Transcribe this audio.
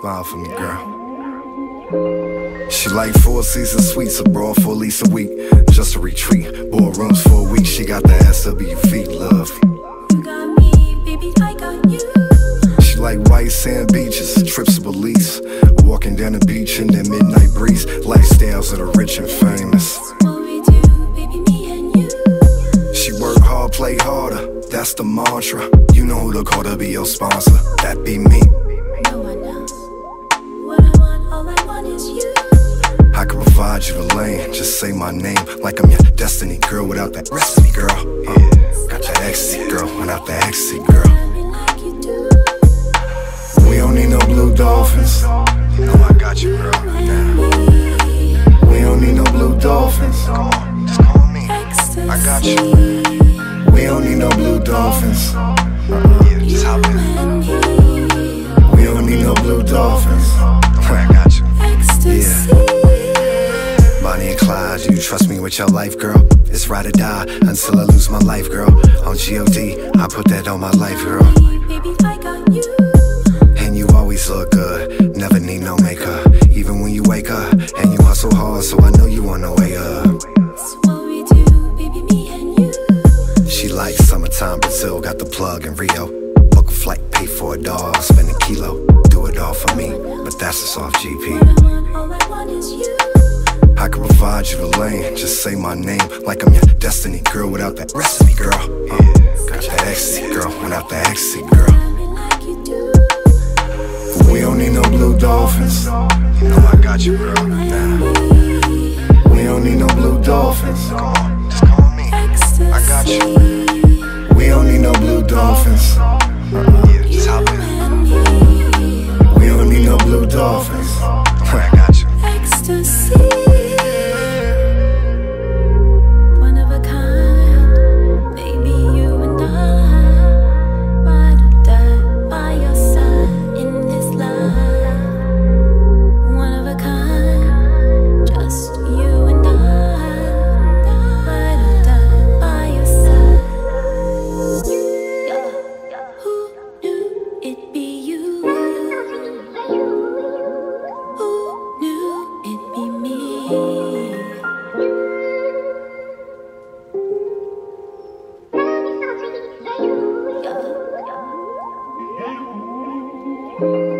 smile for me, girl. She like Four Seasons sweets, abroad for at least a week, just a retreat. Boardrooms for a week, she got the SWV love. You got me, baby, I got you. She like white sand beaches, trips to Belize, walking down the beach in the midnight breeze. Lifestyles of the rich and famous. What we do, baby, me and you. She work hard, play harder. That's the mantra. You know who to call to be your sponsor. That be me. No one else. What I want, all I want is you. I can provide you the lane. Just say my name like I'm your destiny, girl. Without that recipe, girl. Got that ecstasy, girl. Without that ecstasy, girl. Like you do. We don't need no blue dolphins. No, I got you, girl. We don't need no blue dolphins. Just call me. I got you. We don't need no blue dolphins. Yeah, just hop in. We don't need no blue dolphins. I got you. Yeah. Bonnie and Clyde, do you trust me with your life, girl? It's ride or die until I lose my life, girl. On G.O.D., I put that on my life, girl. Baby, I got you. And you always look good. Never need no makeup. Even when you wake up. And you hustle hard, so I know you on the way up. Like summertime Brazil, got the plug in Rio. Book a flight, pay for $1, spend a kilo. Do it all for me, but that's a soft GP. All I want is you. I can provide you the lane. Just say my name like I'm your destiny, girl. Without that recipe, girl. Got that ecstasy, girl. Without that ecstasy, girl. We don't need no blue dolphins. No, I got you, girl. We don't need no blue dolphins. Come on, just call me. I got you. We don't need no blue dolphins. Yeah, just hop in. We don't need no blue dolphins. I got you. Ecstasy. One of a kind. Baby, you and I. Ride or die by your side in this life. One of a kind. Just you and I.